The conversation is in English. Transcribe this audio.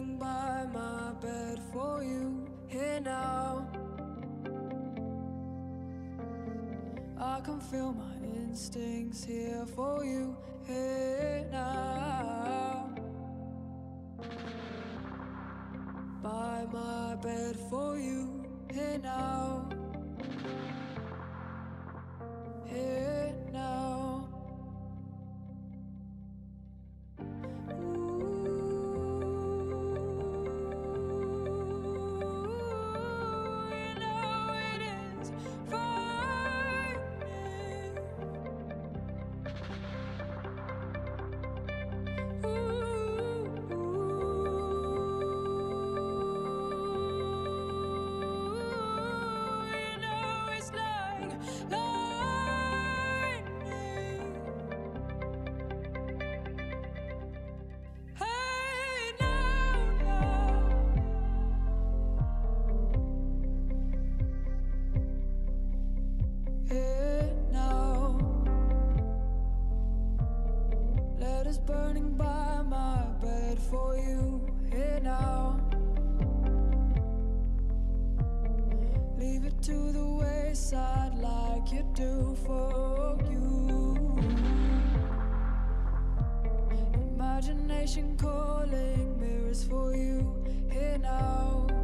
burning by my bed for you here now. I can feel my instincts here for you here now. By my bed for you here now. Here now. Calling mirrors for you here now.